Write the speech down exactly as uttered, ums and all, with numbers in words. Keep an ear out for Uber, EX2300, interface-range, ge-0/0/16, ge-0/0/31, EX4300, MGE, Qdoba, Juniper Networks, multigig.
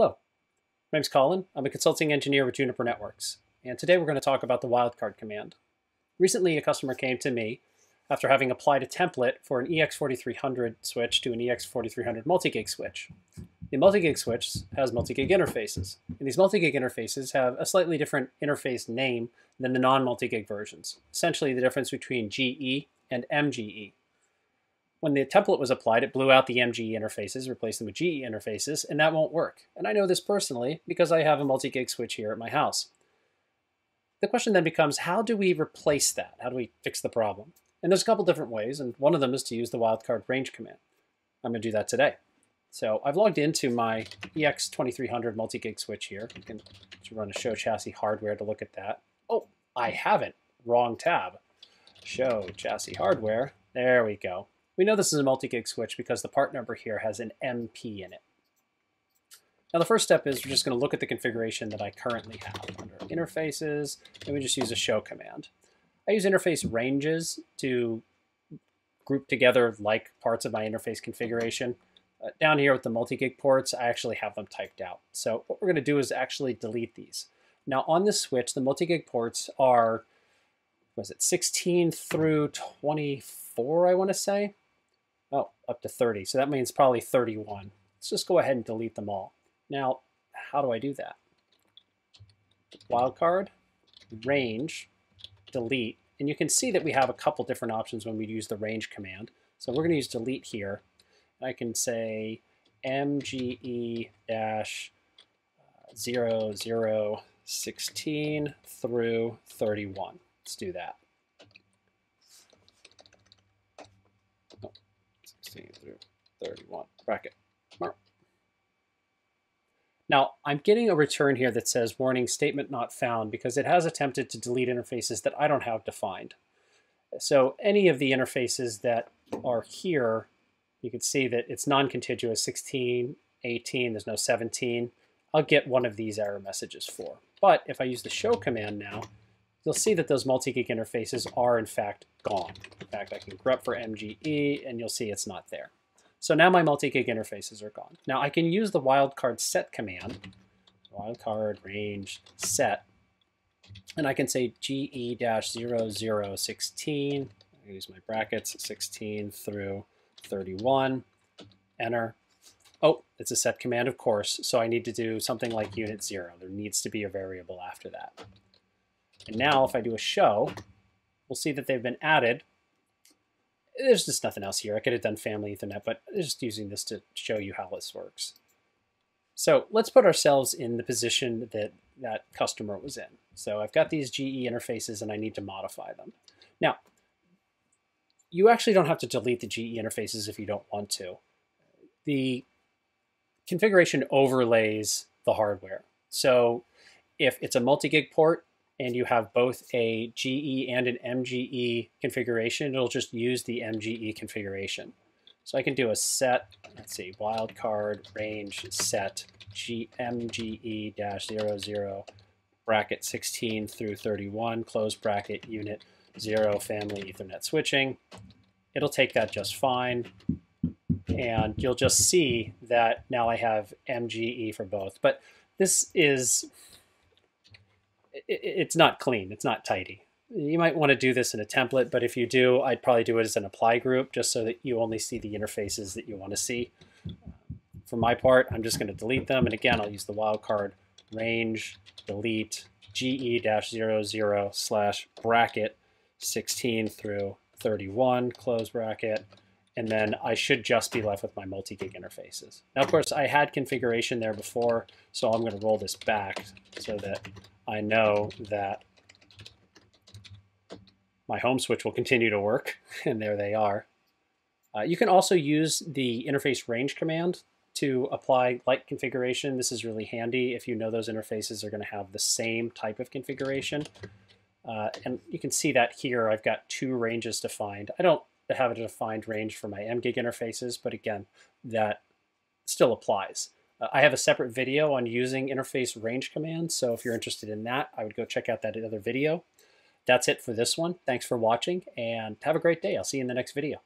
Hello, my name's Colin. I'm a consulting engineer with Juniper Networks, and today we're going to talk about the wildcard command. Recently, a customer came to me after having applied a template for an E X forty-three hundred switch to an E X forty-three hundred multi-gig switch. The multi-gig switch has multi-gig interfaces, and these multi-gig interfaces have a slightly different interface name than the non-multi-gig versions, essentially the difference between G E and M G E. When the template was applied, it blew out the M G E interfaces, replaced them with G E interfaces, and that won't work. And I know this personally because I have a multi-gig switch here at my house. The question then becomes, how do we replace that? How do we fix the problem? And there's a couple different ways, and one of them is to use the wildcard range command. I'm going to do that today. So I've logged into my E X twenty-three hundred multi-gig switch here. You can run a show chassis hardware to look at that. Oh, I haven't. Wrong tab. Show chassis hardware. There we go. We know this is a multi-gig switch because the part number here has an M P in it. Now the first step is we're just going to look at the configuration that I currently have under interfaces, and we just use a show command. I use interface ranges to group together like parts of my interface configuration. Uh, down here with the multi-gig ports, I actually have them typed out. So what we're going to do is actually delete these. Now on this switch, the multi-gig ports are, was it sixteen through twenty-four, I want to say? Oh, up to thirty. So that means probably thirty-one. Let's just go ahead and delete them all. Now, how do I do that? Wildcard, range, delete. And you can see that we have a couple different options when we use the range command. So we're going to use delete here. I can say M G E zero zero sixteen through thirty-one. Let's do that. Through thirty-one bracket. Now I'm getting a return here that says warning statement not found because it has attempted to delete interfaces that I don't have defined. So any of the interfaces that are here, you can see that it's non-contiguous, sixteen, eighteen, there's no seventeen. I'll get one of these error messages for. But if I use the show command now, you'll see that those multi-gig interfaces are in fact gone. In fact, I can grep for M G E and you'll see it's not there. So now my multi-gig interfaces are gone. Now I can use the wildcard set command, wildcard range set, and I can say G E zero zero sixteen, I use my brackets, sixteen through thirty-one, enter. Oh, it's a set command of course, so I need to do something like unit zero. There needs to be a variable after that. And now if I do a show, we'll see that they've been added. There's just nothing else here. I could have done family Ethernet, but I'm just using this to show you how this works. So let's put ourselves in the position that that customer was in. So I've got these G E interfaces and I need to modify them. Now, you actually don't have to delete the G E interfaces if you don't want to. The configuration overlays the hardware. So if it's a multi-gig port, and you have both a G E and an M G E configuration, it'll just use the M G E configuration. So I can do a set, let's see, wildcard range set M G E zero zero bracket sixteen through thirty-one, close bracket, unit zero, family Ethernet switching. It'll take that just fine. And you'll just see that now I have M G E for both. But this is, it's not clean, it's not tidy. You might want to do this in a template, but if you do, I'd probably do it as an apply group just so that you only see the interfaces that you want to see. For my part, I'm just going to delete them, and again, I'll use the wildcard range, delete, G E zero zero slash bracket sixteen through thirty-one, close bracket, and then I should just be left with my multi-gig interfaces. Now, of course, I had configuration there before, so I'm going to roll this back so that I know that my home switch will continue to work, and there they are. Uh, you can also use the interface range command to apply like configuration. This is really handy if you know those interfaces are going to have the same type of configuration. Uh, and you can see that here I've got two ranges defined. I don't have a defined range for my M gig interfaces, but again, that still applies. I have a separate video on using interface range commands, so if you're interested in that, I would go check out that other video. That's it for this one. Thanks for watching, and have a great day. I'll see you in the next video.